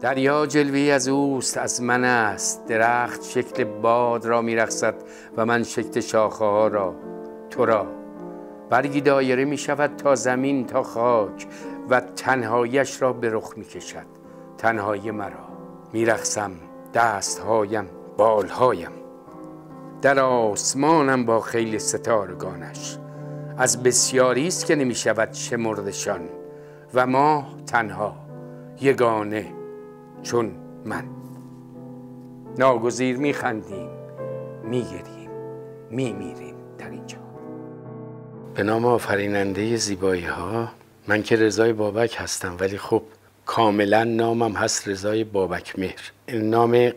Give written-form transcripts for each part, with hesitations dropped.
دریا جلوه‌ای از اوست، از من است. درخت شکل باد را می‌رقصد و من شکل شاخه‌ها را، تو را. برگی دایره می‌شود تا زمین، تا خاک، و تنهاییش را به رخ می‌کشد. تنهایی مرا می‌رقصم، دست‌هایم، بال‌هایم در آسمانم با خیل ستارگانش. از بسیاری است که نمی‌شود شمردشان و ما تنها، یگانه، چون من. ناگزیر میخندیم، میگریم، میمیریم در اینجا. به نام آفریننده زیبایی ها. من که رضای بابک هستم، ولی خب کاملا نامم هست رضای بابک میر. نام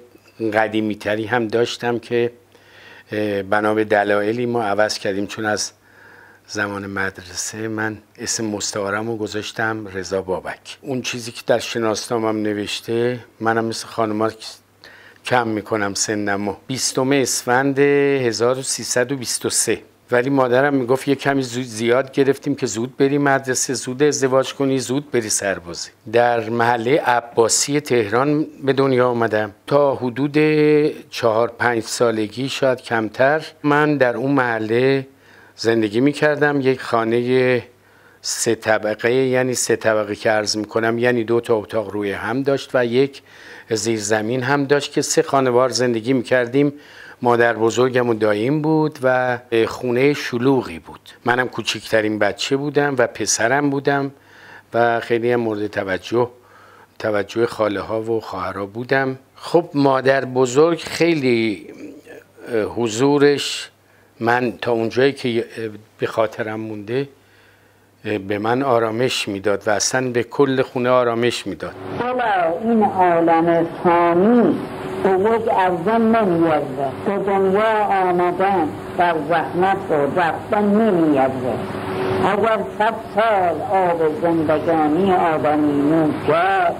قدیمی تری هم داشتم که بنا به دلایلی ما عوض کردیم، چون از زمان مدرسه من اسم مستعارم رو گذاشتم رضا بابک. اون چیزی که در شناسنامم نوشته، منم مثل خانم‌ها کم میکنم سنمو. 20 اسفند 1323، ولی مادرم میگفت یه کمی زیاد گرفتیم که زود بری مدرسه، زود ازدواج کنی، زود بری سربازی. در محله عباسی تهران به دنیا آمدم. تا حدود 4-5 سالگی، شاید کمتر، من در اون محله زندگی میکردم. یک خانه 3 طبقه، یعنی 3 طبقه که عرض میکنم، یعنی 2 تا اتاق روی هم داشت و یک زیرزمین هم داشت که 3 خانوار زندگی میکردیم. مادر بزرگم و داییم بود و خونه شلوغی بود. منم کوچکترین بچه بودم و پسرم بودم و خیلی هم مورد توجه خاله ها و خواهرها بودم. خب مادر بزرگ خیلی حضورش، من تا اونجایی که به خاطرم مونده، به من آرامش میداد و اصلا به کل خونه آرامش میداد. حالا این عالم فانی بزرگ ازم نمیارزه. به دنیا آمدن در زحمت و رفتن نمیارزه. اگر 100 سال آب زندگانی آدمی نوشد،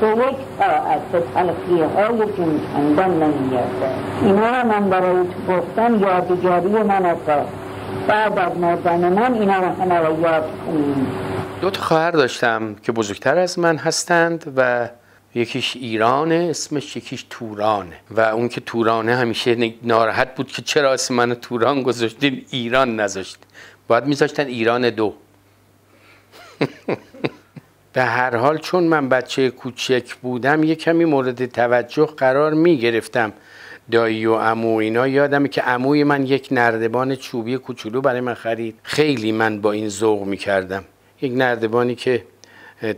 به یک ساعت به تلخیه‌های جون کندن نمیارزه. اینا من برای تو گفتم، یادگاری من اتا بعد از مردن من اینا همه را یاد کنیم. 2 تا خواهر داشتم که بزرگتر از من هستند و یکیش ایرانه اسمش، یکیش تورانه. و اون که تورانه همیشه ناراحت بود که چرا اسم من توران گذاشتین، ایران نذاشت. باید میذاشتن ایران 2. به هر حال چون من بچه کوچک بودم، یه کمی مورد توجه قرار می گرفتم. دایی و عمو اینا، یادمه که عموی من یک نردبان چوبی کوچولو برای من خرید. خیلی من با این ذوق می کردم. یک نردبانی که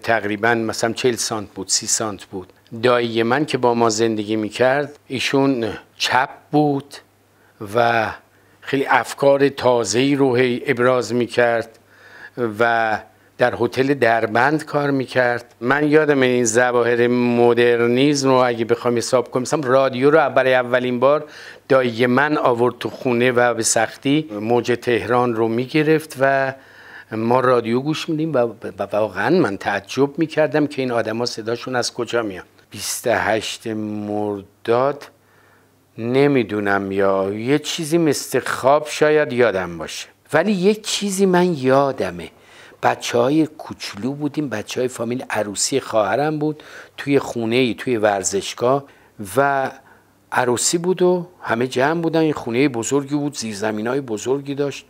تقریبا مثلا 40 سانت بود، 30 سانت بود. دایی من که با ما زندگی می کرد، ایشون چپ بود و خیلی افکار تازه‌ای رو ابراز می کرد و در هتل دربند کار میکرد. من یادم این ظواهر مدرنیزم رو اگه بخوام حساب کنم، مثلا رادیو رو برای اولین بار دایی من آورد تو خونه و به سختی موج تهران رو میگرفت و ما رادیو گوش میدیم و واقعا من تعجب میکردم که این آدم ها صداشون از کجا میاد. 28 مرداد نمیدونم، یا یه چیزی مثل خواب شاید یادم باشه، ولی یک چیزی من یادمه. بچه‌های کوچولو بودیم، بچه‌های فامیل عروسی خواهرم بود، توی خونه‌ای توی ورزشگاه، و عروسی بود و همه جمع بودن. این خونه بزرگی بود، زیرزمینای بزرگی داشت،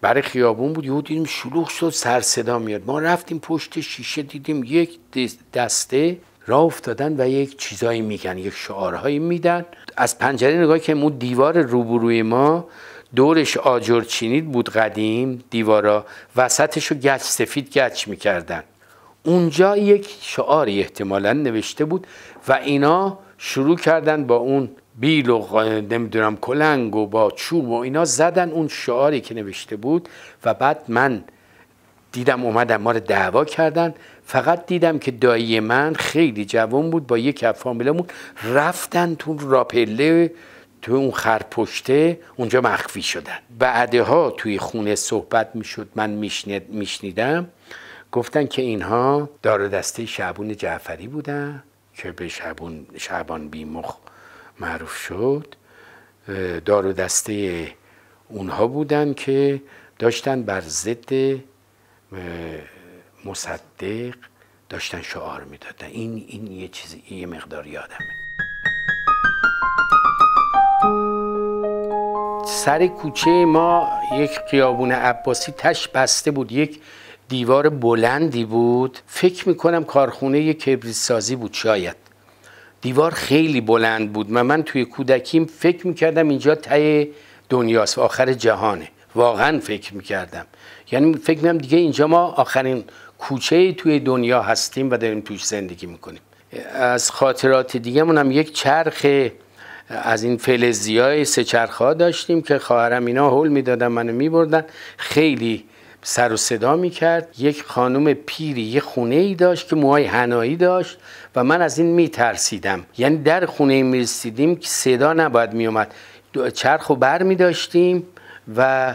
برای خیابون بود. یهو دیدیم شلوغ شد، سر صدا میاد. ما رفتیم پشت شیشه، دیدیم یک دسته راه افتادن و یک چیزایی میگن، یک شعارهایی میدن. از پنجره نگاه که اون دیوار روبروی ما، دورش آجر چینی بود قدیم، دیوارا وسطشو گچ سفید گچ میکردن. اونجا یک شعاری احتمالا نوشته بود و اینا شروع کردن با اون بیل و نمیدونم کلنگ و با چوب و اینا زدن اون شعاری که نوشته بود. و بعد من دیدم اومدم ما رو دعوا کردن. فقط دیدم که دایی من خیلی جوان بود، با یک فامیلمون رفتن تو راپله تو اون خرپشته اونجا مخفی شدن. بعدها توی خونه صحبت میشد، من میشنیدم گفتن که اینها دار دسته شعبان جعفری بودن که به شعبان بیمخ معروف شد. دار دسته اونها بودن که داشتن بر ضد مصدق داشتن شعار میدادن. این یه چیزی، یه مقدار یادمه. سر کوچه ما یک خیابون عباسی تش بسته بود، یک دیوار بلندی بود، فکر میکنم کارخونه کبریت سازی بود شاید. دیوار خیلی بلند بود. من توی کودکیم فکر میکردم اینجا ته دنیاست، آخر جهانه، واقعا فکر میکردم. یعنی فکر میکردم دیگه اینجا ما آخرین کوچه توی دنیا هستیم و داریم توش زندگی میکنیم. از خاطرات دیگه منم یک چرخ از این فلزی های سه چرخها داشتیم که خواهرم اینا هول میدادن، منو میبردن، خیلی سر و صدا میکرد. یک خانم پیری یه خونه ای داشت که موهای حنایی داشت و من از این میترسیدم. یعنی در خونه میرسیدیم که صدا نباید میومد، چرخو بر میداشتیم و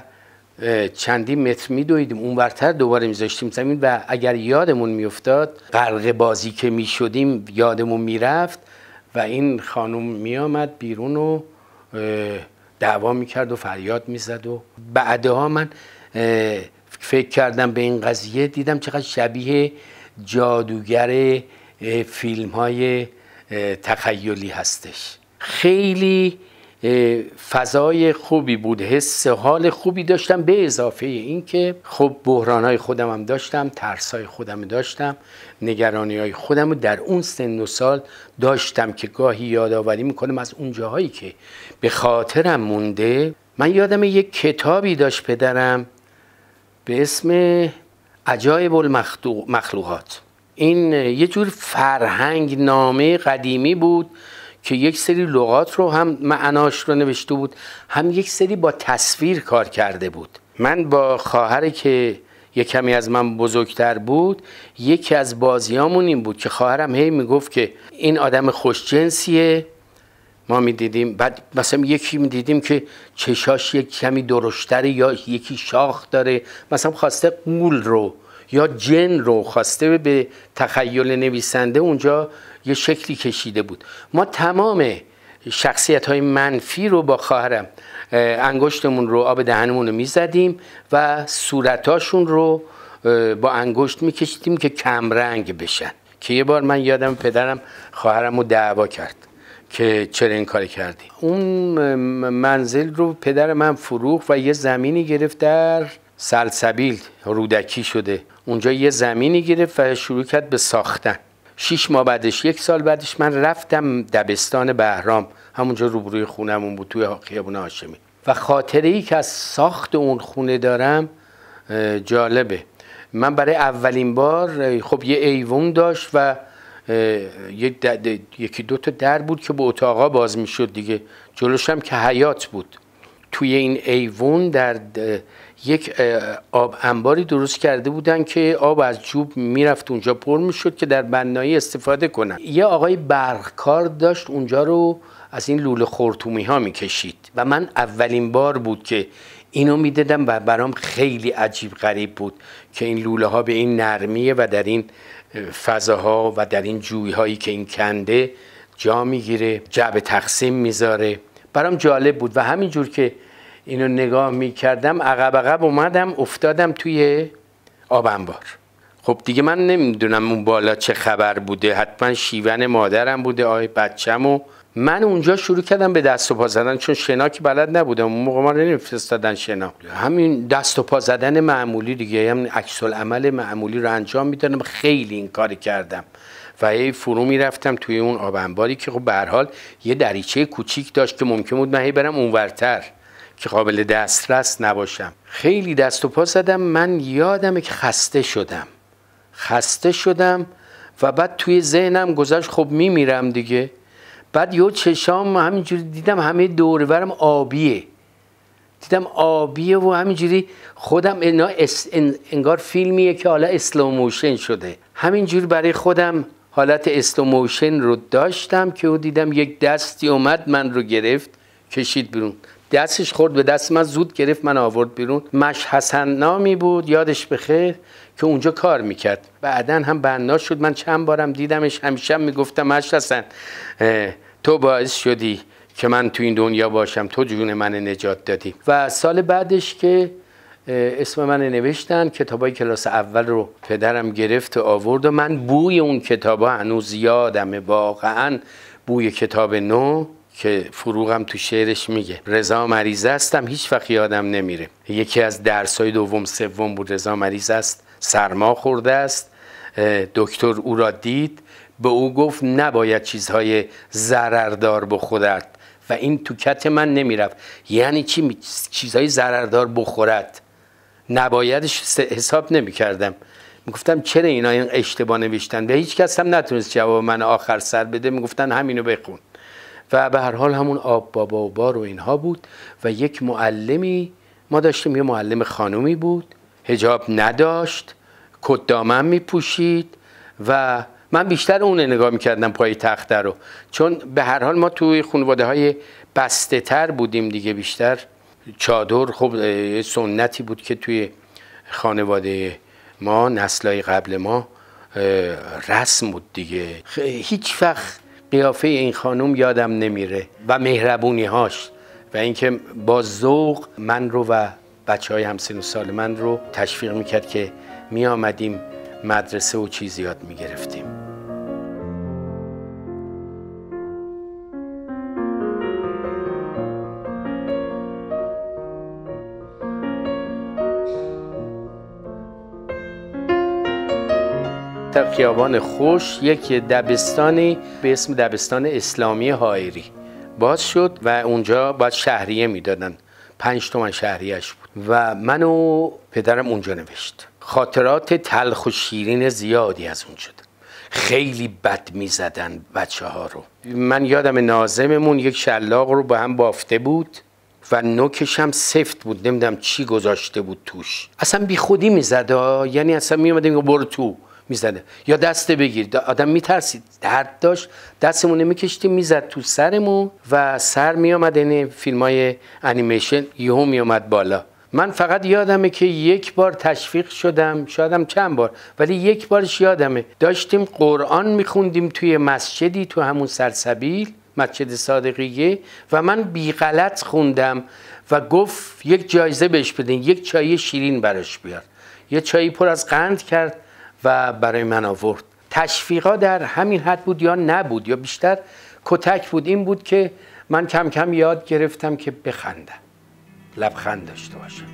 چندی متر میدویدیم، اون ورتر دوباره میذاشتیم زمین و اگر یادمون میافتاد، غرق بازی که میشدیم یادمون میرفت و این خانم میامد بیرون و دعوا میکرد و فریاد میزد. و بعدها من فکر کردم به این قضیه، دیدم چقدر شبیه جادوگر فیلم های تخیلی هستش. خیلی فضای خوبی بود، حس حال خوبی داشتم، به اضافه اینکه خب بحرانهای خودم هم داشتم، ترسهای خودم داشتم، نگرانیهای خودم رو در اون سن و سال داشتم که گاهی یادآوری میکنم از اون جاهایی که به خاطرم مونده. من یادم یک کتابی داشت پدرم به اسم عجایب المخلوقات. این یه جور فرهنگ نامه قدیمی بود که یک سری لغات رو هم معناش رو نوشته بود، هم یک سری با تصویر کار کرده بود. من با خواهر که یک کمی از من بزرگتر بود، یکی از بازیامون این بود که خواهرم هی میگفت که این آدم خوشجنسیه، ما میدیدیم، بعد مثلا یکی میدیدیم که چشاش یک کمی درشتره یا یکی شاخ داره، مثلا خواسته قول رو یا جن رو خواسته به تخیل نویسنده اونجا یه شکلی کشیده بود. ما تمام شخصیت‌های منفی رو با خواهرم انگشتمون رو آب دهنمون رو میزدیم و صورتاشون رو با انگشت میکشیدیم که کمرنگ بشن. که یه بار من یادم پدرم خواهرم رو دعوا کرد که چرا این کار کردی. اون منزل رو پدر من فروخت و یه زمینی گرفت در سلسبیل، رودکی شده اونجا، یه زمینی گرفت و شروع کرد به ساختن. 6 ماه بعدش، 1 سال بعدش من رفتم دبستان بهرام، همونجا روبروی خونمون بود توی خیابون هاشمی، و خاطره ای که از ساخت اون خونه دارم جالبه. من برای اولین بار خب یه ایوون داشت و یکی دو تا در بود که به اتاقا باز میشد دیگه، جلوشم که حیاط بود. توی این ایوون در یک آب انباری درست کرده بودن که آب از جوب میرفت اونجا پر میشد که در بنایی استفاده کنن. یه آقای برقکار داشت اونجا رو از این لوله خرطومی ها میکشید و من اولین بار بود که اینو میدیدم و برام خیلی عجیب غریب بود که این لوله ها به این نرمیه و در این فضاها و در این جویی هایی که این کنده جا میگیره، جعب تقسیم میذاره. برام جالب بود و همینجور که اینو نگاه میکردم عقب عقب اومدم افتادم توی آب انبار. خب دیگه من نمیدونم اون بالا چه خبر بوده، حتما شیون مادرم بوده، آی بچه‌مو. من اونجا شروع کردم به دست و پا زدن، چون شنا که بلد نبودم، اون موقع ما نمی‌فرستادن شنا، همین دست و پا زدن معمولی دیگه، همین عکس العمل معمولی رو انجام میدادم. خیلی این کار کردم و هی فرو میرفتم توی اون آب انباری که خب به هر حال یه دریچه کوچیک داشت که ممکن بود من هی برم اونورتر که قابل دسترس نباشم. خیلی دست و پا زدم. من یادمه که خسته شدم و بعد توی ذهنم گذشت خب میمیرم دیگه. بعد یه چشام همینجوری دیدم همه دور برم آبیه، دیدم آبیه و همینجوری خودم انگار فیلمیه که حالا اسلوموشن شده، همینجوری برای خودم حالت اسلوموشن رو داشتم که دیدم یک دستی اومد من رو گرفت کشید بیرون، دستش خورد به دست من، زود گرفت من آورد بیرون. مش حسن نامی بود، یادش بخیر، که اونجا کار میکرد. بعدا هم بنا شد، من چند بارم دیدمش، همیشه میگفتم مش حسن تو باعث شدی که من تو این دنیا باشم، تو جون من نجات دادی. و سال بعدش که اسم من نوشتن، کتابای کلاس اول رو پدرم گرفت و آورد و من بوی اون کتابا هنوز یادمه، واقعا بوی کتاب نو که فروغم تو شعرش میگه رضا مریض هستم هیچ وقت یادم نمیره. یکی از درسای دوم سوم بود، رضا مریض است، سرما خورده است، دکتر او را دید، به او گفت نباید چیزهای ضرردار بخورد و این تو کت من نمیرفت. یعنی چی چیزهای ضرردار بخورد؟ نبایدش حساب نمیکردم، میگفتم چرا اینا این اشتباه نوشتن؟ به هیچ کس هم نتونست جواب من آخر سر بده، میگفتن همینو بخون. و به هر حال همون آب بابا و بار و اینها بود. و یک معلمی ما داشتیم، یه معلم خانومی بود، حجاب نداشت، کت دامن میپوشید و من بیشتر اون نگاه میکردم پای تخته رو، چون به هر حال ما توی خانواده های بسته تر بودیم دیگه، بیشتر چادر خب سنتی بود که توی خانواده ما نسلای قبل ما رسم بود دیگه. هیچ وقت قیافه این خانم یادم نمیره و مهربونی هاش و اینکه با ذوق من رو و بچه های همسن و سال من رو تشویق میکرد که می آمدیم مدرسه و چیز یاد میگرفتیم. در خیابان خوش یک دبستانی به اسم دبستان اسلامی حائری باز شد و اونجا باید شهریه میدادن، 5 تومن شهریهش بود و من و پدرم اونجا نوشت. خاطرات تلخ و شیرین زیادی از اون شد. خیلی بد میزدن بچه ها رو. من یادم ناظممون یک شلاق رو با هم بافته بود و نوکش هم سفت بود، نمیدونم چی گذاشته بود توش، اصلا بی خودی میزد، یعنی اصلا میامده میگه برو تو، میزده یا دست بگیر. آدم میترسید، درد داشت، دستمون نمیکشتیم، میزد تو سرمون و سر میامد. این فیلم های انیمیشن یهو میامد بالا. من فقط یادمه که یک بار تشویق شدم، شایدم چند بار، ولی یک بارش یادمه. داشتیم قرآن میخوندیم توی مسجدی، تو همون سرسبیل، مسجد صادقیه، و من بی غلط خوندم و گفت یک جایزه بهش بدین، یک چای شیرین براش بیار. یه چایی پر از قند کرد و برای من آورد. تشویقا در همین حد بود یا نبود یا بیشتر کتک بود. این بود که من کم کم یاد گرفتم که بخندم، لبخند داشته باشم.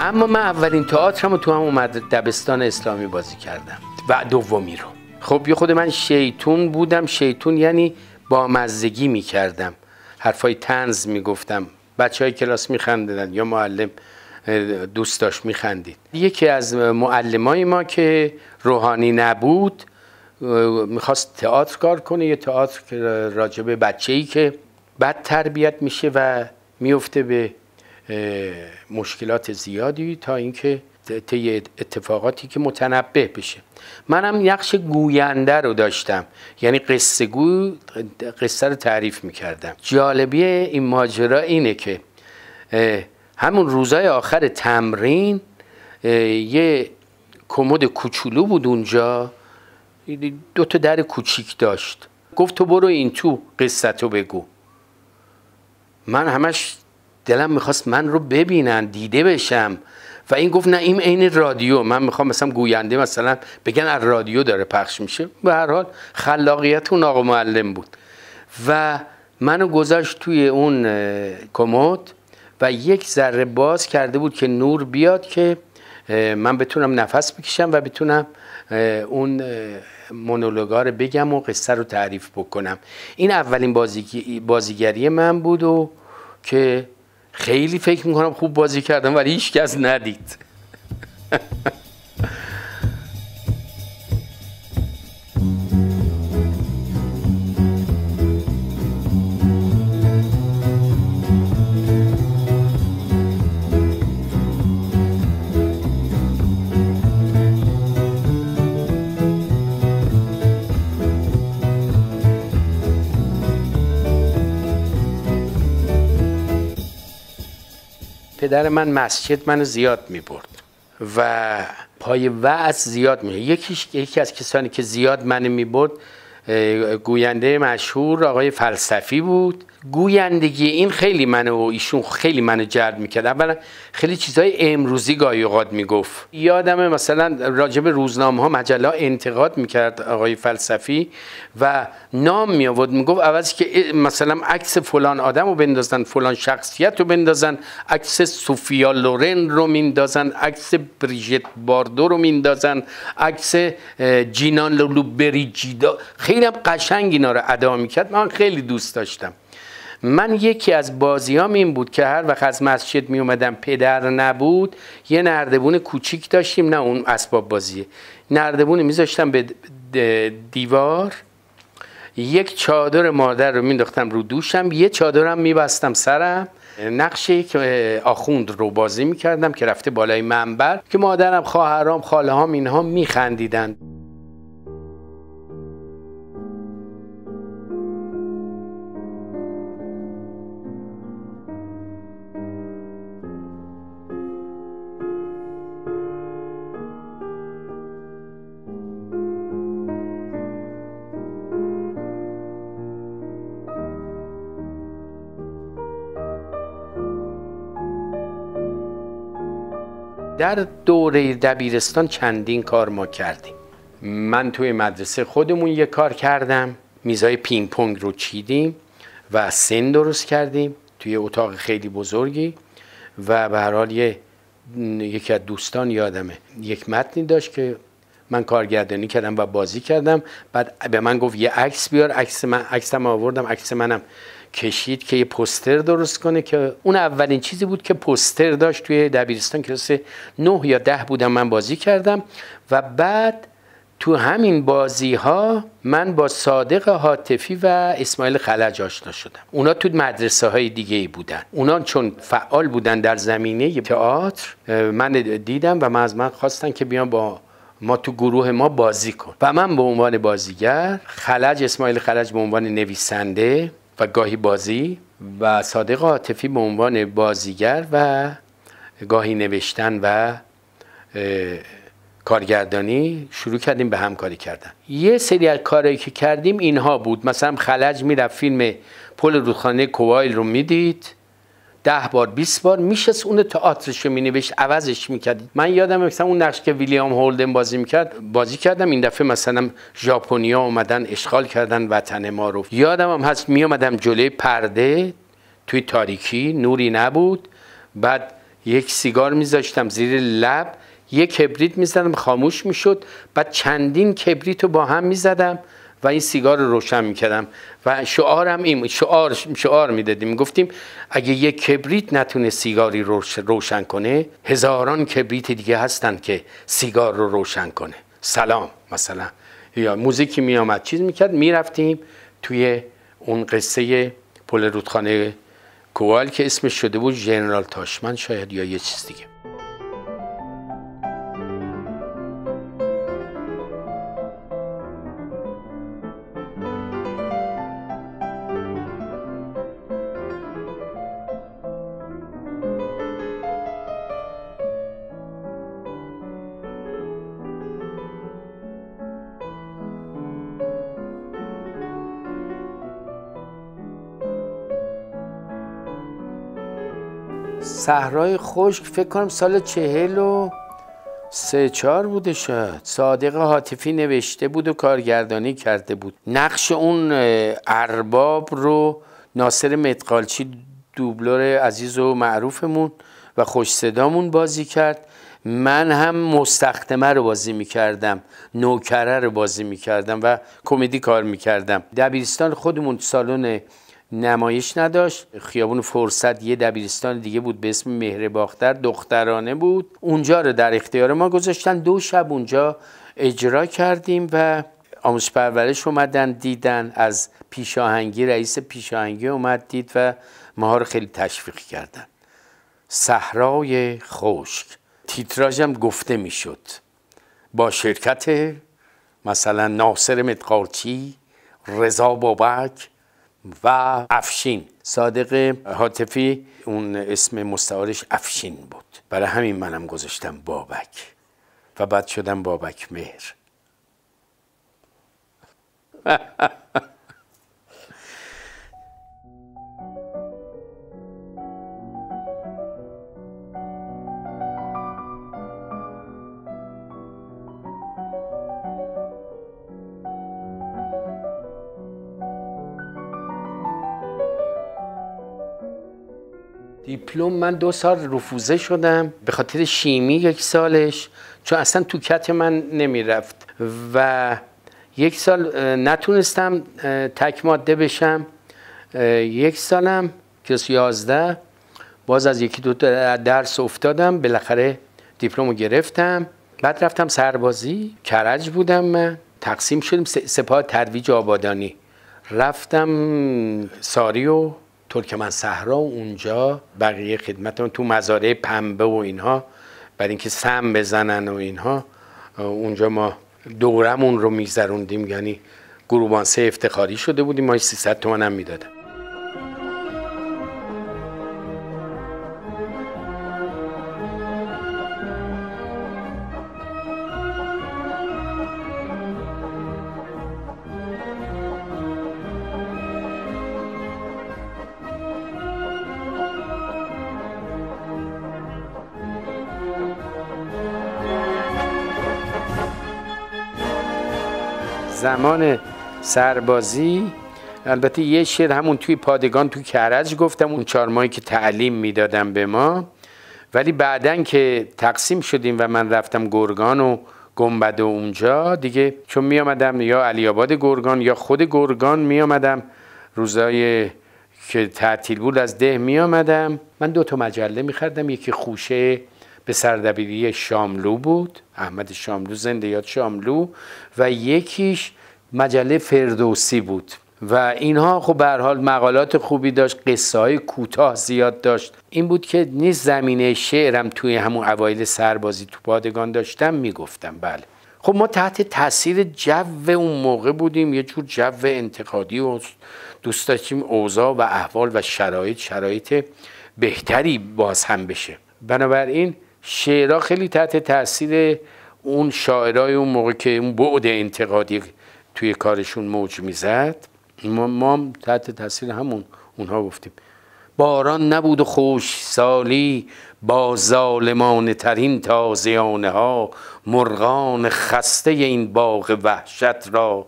اما من اولین تئاترم رو تو همون دبستان اسلامی بازی کردم و دومی رو. خب یه خود من شیطون بودم، شیطون یعنی با مزگی میکردم، حرفای طنز میگفتم، بچه های کلاس میخندیدن یا معلم دوست داشت میخندید. یکی از معلمای ما که روحانی نبود میخواست تئاتر کار کنه، یه تئاتر که راجبه بچه‌ای که بد تربیت میشه و میفته به مشکلات زیادی تا اینکه طی اتفاقاتی که متنبه بشه. منم نقش گوینده رو داشتم، یعنی قصه گو قصه رو تعریف میکردم. جالبی این ماجرا اینه که همون روزای آخر تمرین یه کمد کوچولو بود اونجا، 2 تا در کوچیک داشت، گفت تو برو این تو قصه تو بگو. من همش دلم میخواست من رو ببینن، دیده بشم، و این گفت نه این عین رادیو، من میخوام مثلا گوینده مثلا بگن از رادیو داره پخش میشه. به هر حال خلاقیت اون آقا معلم بود و منو گذاشت توی اون کمد و یک ذره باز کرده بود که نور بیاد که من بتونم نفس بکشم و بتونم اون مونولوگا رو بگم و قصه رو تعریف بکنم. این اولین بازیگری من بود و که خیلی فکر میکنم خوب بازی کردم ولی هیچ کس ندید. پدر من مسجد منو زیاد میبرد و پای وعظ زیاد میبرد. یکی از کسانی که زیاد منو میبرد گوینده مشهور آقای فلسفی بود. گویندگی این خیلی منو و ایشون خیلی منو جلب میکرد. اولا خیلی چیزای امروزی گاهی اوقات میگفت. یادمه مثلا راجب روزنامه ها مجله انتقاد میکرد آقای فلسفی و نام می آورد، میگفت عوض که مثلا عکس فلان آدم رو بندازن، فلان شخصیت رو بندازن، عکس صوفیا لورین رو میندازن، عکس بریژیت باردو رو میندازن، عکس جینا لولوبریجیدا. خیلی هم قشنگ اینا رو ادا میکرد. من خیلی دوست داشتم. من یکی از بازیام این بود که هر وقت از مسجد می اومدم پدر نبود، یه نردبون کوچیک داشتیم، نه اون اسباب بازیه، نردبون میذاشتم به دیوار، یک چادر مادر رو مینداختم رو دوشم، یه چادرم میبستم سرم، نقشه که آخوند رو بازی میکردم که رفته بالای منبر، که مادرم، خواهرام، خاله هام اینها میخندیدن. در دوره دبیرستان چندین کار ما کردیم. من توی مدرسه خودمون یه کار کردم، میزای پینگ پونگ رو چیدیم و سن درست کردیم توی اتاق خیلی بزرگی و به هر حال یکی از دوستان یادمه یک متنی داشت که من کارگردانی کردم و بازی کردم. بعد به من گفت یه عکس بیار، عکسم آوردم، عکس منم کشید که یه پوستر درست کنه، که اون اولین چیزی بود که پوستر داشت. توی دبیرستان کلاس 9 یا 10 بودم، من بازی کردم و بعد تو همین بازی ها من با صادق هاتفی و اسماعیل خلاد آشنا شدم. اونا تو مدرسه های دیگه ای بودن، اونا چون فعال بودن در زمینه تئاتر، من دیدم و من خواستن که بیام با ما تو گروه ما بازی کن و من به عنوان بازیگر، اسماعیل خلاد به عنوان نویسنده و گاهی بازی، و صادق هاتفی به عنوان بازیگر و گاهی نوشتن و کارگردانی شروع کردیم به همکاری کردن. یه سری از کارهایی که کردیم اینها بود. مثلا خلج میرفت فیلم پل رودخانه کوایل رو میدید، 10 بار 20 بار میشست، اون تئاترش رو مینوشت، عوضش میکرد. من یادم مثلا اون نقش که ویلیام هولدن بازی میکرد بازی کردم، این دفعه مثلا ژاپنیا اومدن اشغال کردن وطن ما رو. یادم هم هست میومدم جلوی پرده توی تاریکی، نوری نبود، بعد یک سیگار میذاشتم زیر لب، یک کبریت میزدم خاموش میشد، بعد چندین کبریت رو با هم میزدم و این سیگار رو روشن میکردم و شعارم این شعار میدادیم، میگفتیم اگه یک کبریت نتونه سیگاری روشن کنه، هزاران کبریت دیگه هستن که سیگار رو روشن کنه. سلام مثلا، یا موزیکی میامد چیز میکرد، میرفتیم توی اون قصه پل رودخانه کوال که اسمش شده بود ژنرال تاشمن شاید یا یه چیز دیگه. صحرای خشک فکر کنم سال 43-4 بوده شد. صادق هاتفی نوشته بود و کارگردانی کرده بود. نقش اون ارباب رو ناصر متقالشی دوبلور عزیز و معروفمون و خوش صدامون بازی کرد. من هم مستخدمه رو بازی میکردم، نوکره رو بازی میکردم و کمدی کار میکردم. دبیرستان خودمون سالن نمایش نداشت، خیابون فرصت یه دبیرستان دیگه بود به اسم مهر باختر، دخترانه بود، اونجا رو در اختیار ما گذاشتن. 2 شب اونجا اجرا کردیم و آموزش پرورش اومدن دیدن، از پیشاهنگی رئیس پیشاهنگی اومد دید و ماها رو خیلی تشویق کردن. صحرای خشک تیتراژم گفته میشد با شرکت مثلا ناصر متقالشی، رضای بابک و افشین. صادق هاتفی اون اسم مستعارش افشین بود، برای همین منم گذاشتم بابک و بعد شدم بابک میر. دیپلم من 2 سال رفوزه شدم به خاطر شیمی، 1 سالش چون اصلا تو کت من نمیرفت و 1 سال نتونستم تک ماده بشم. 1 سالم کلاس 11 باز از 1-2 درس افتادم، بالاخره دیپلمو گرفتم. بعد رفتم سربازی، کرج بودم من، تقسیم شدیم سپاه ترویج آبادانی. رفتم ساری و ترکمن صحرا، اونجا بقیه خدمتم تو مزارع پنبه و اینها، برای اینکه سم بزنن و اینها، اونجا ما دورمون رو می‌گذروندیم، یعنی گروبانسه افتخاری شده بودیم، ما 300 تومن هم میدادم. زمان سربازی البته یه شعر همون توی پادگان تو کرج گفتم، اون 4 ماهی که تعلیم میدادم به ما، ولی بعدن که تقسیم شدیم و من رفتم گرگان و گنبد و اونجا دیگه، چون میامدم یا علی آباد گرگان یا خود گرگان میامدم، روزای که تعطیل بود از ده میامدم. من 2 تا مجله میخردم، یکی خوشه به سردبیری شاملو بود، احمد شاملو زنده یاد شاملو، و یکیش مجله فردوسی بود و اینها. خب به هر حال مقالات خوبی داشت، قصه های کوتاه زیاد داشت. این بود که نیز زمینه شعرم توی همون اوایل سربازی تو پادگان داشتم میگفتم. بله خب ما تحت تاثیر جو اون موقع بودیم، یه جور جو انتقادی و دوست داشتیم اوضاع و احوال و شرایط بهتری باز هم بشه. بنابراین شعرها خیلی تحت تاثیر اون شاعرای اون موقع که اون بعد انتقادی توی کارشون موج میزد، ما تحت تاثیر همون اونها گفتیم. باران نبود و خوش سالی با ظالمانه ترین تازیانه ها، مرغان خسته این باغ وحشت را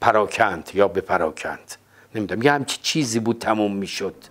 پراکند یا بپراکند، نمیدونم یه همچی چیزی بود تموم میشد.